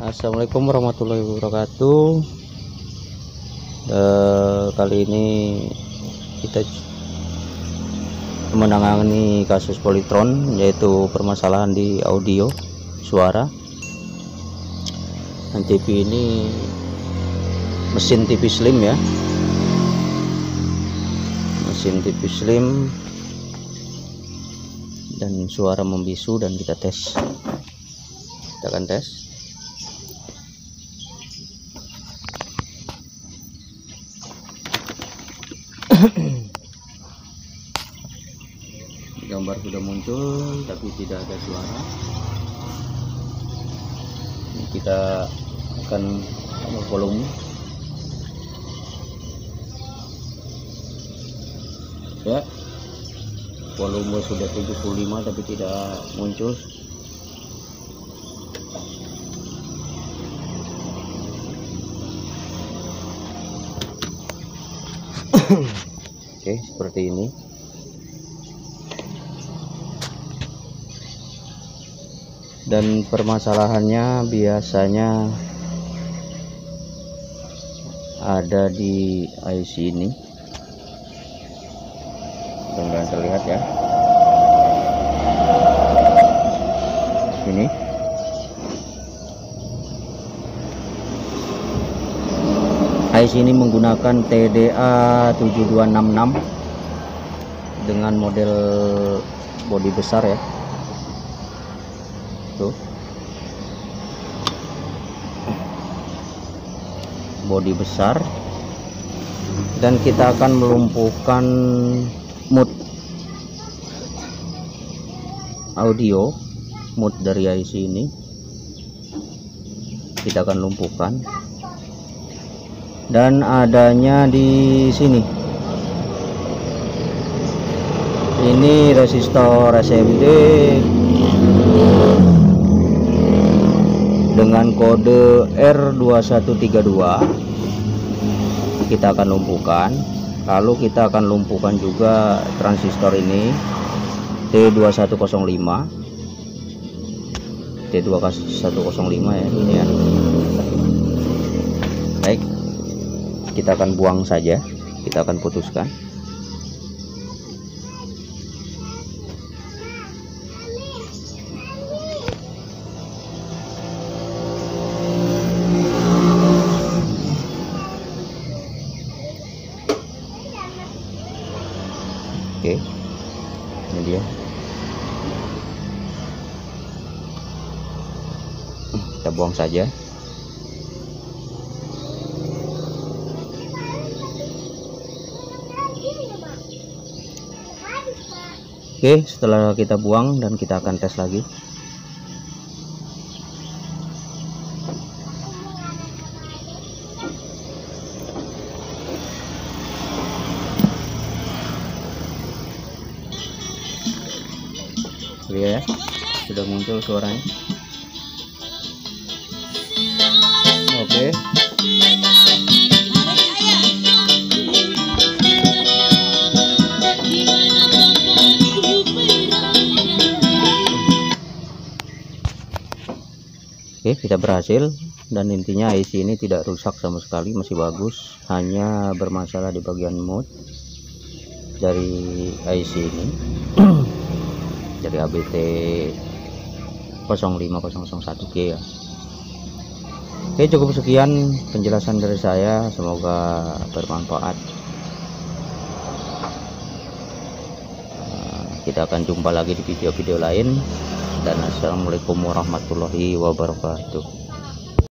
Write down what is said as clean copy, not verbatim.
Assalamualaikum warahmatullahi wabarakatuh. Kali ini kita menangani kasus Polytron, yaitu permasalahan di audio suara. Dan TV ini mesin TV slim ya, mesin TV slim dan suara membisu, dan kita akan tes. Gambar sudah muncul tapi tidak ada suara. Ini kita akan tambah volume. Ya, volume sudah 75 tapi tidak muncul. Oke, seperti ini. Dan permasalahannya biasanya ada di IC ini. Mudah-mudahan terlihat ya. Ini IC ini menggunakan TDA 7266 dengan model bodi besar ya. Tuh, bodi besar, dan kita akan melumpuhkan mode audio, mode dari IC ini kita akan lumpuhkan. Dan adanya di sini, ini resistor SMD dengan kode R2132 kita akan lumpuhkan. Lalu kita akan lumpuhkan juga transistor ini T2105 ya, ini ya. Baik, kita akan buang saja, kita akan putuskan. Oke, ini dia, kita buang saja. Oke, setelah kita buang, dan kita akan tes lagi. Iya ya, sudah muncul suaranya. Oke. Oke, kita berhasil, dan intinya IC ini tidak rusak sama sekali, masih bagus, hanya bermasalah di bagian mode dari IC ini dari ABT 05001G ya. Oke, cukup sekian penjelasan dari saya, semoga bermanfaat. Kita akan jumpa lagi di video-video lain. Dan assalamualaikum warahmatullahi wabarakatuh.